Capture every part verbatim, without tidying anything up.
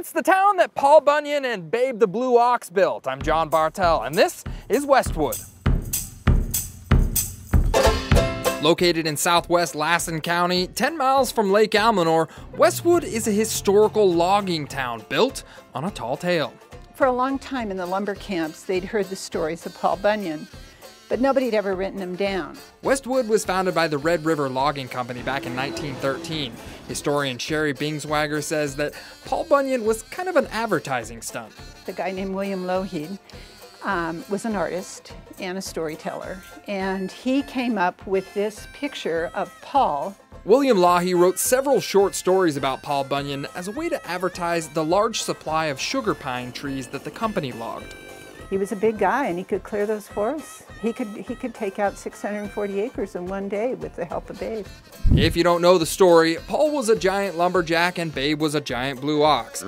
It's the town that Paul Bunyan and Babe the Blue Ox built. I'm John Bartell, and this is Westwood. Located in southwest Lassen County, ten miles from Lake Almanor, Westwood is a historical logging town built on a tall tale. For a long time in the lumber camps, they'd heard the stories of Paul Bunyan, but nobody had ever written them down. Westwood was founded by the Red River Logging Company back in nineteen thirteen. Historian Sherry Bingswagger says that Paul Bunyan was kind of an advertising stunt. A guy named William Lougheed um, was an artist and a storyteller, and he came up with this picture of Paul. William Lougheed wrote several short stories about Paul Bunyan as a way to advertise the large supply of sugar pine trees that the company logged. He was a big guy and he could clear those forests. He could, he could take out six hundred forty acres in one day with the help of Babe. If you don't know the story, Paul was a giant lumberjack and Babe was a giant blue ox.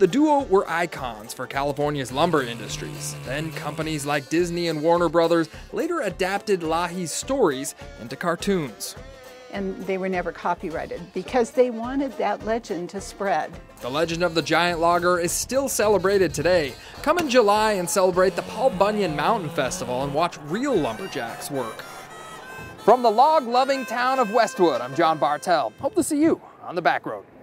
The duo were icons for California's lumber industries. Then companies like Disney and Warner Brothers later adapted Lougheed's stories into cartoons. And they were never copyrighted because they wanted that legend to spread. The legend of the giant logger is still celebrated today. Come in July and celebrate the Paul Bunyan Mountain Festival and watch real lumberjacks work. From the log-loving town of Westwood, I'm John Bartell. Hope to see you on the back road.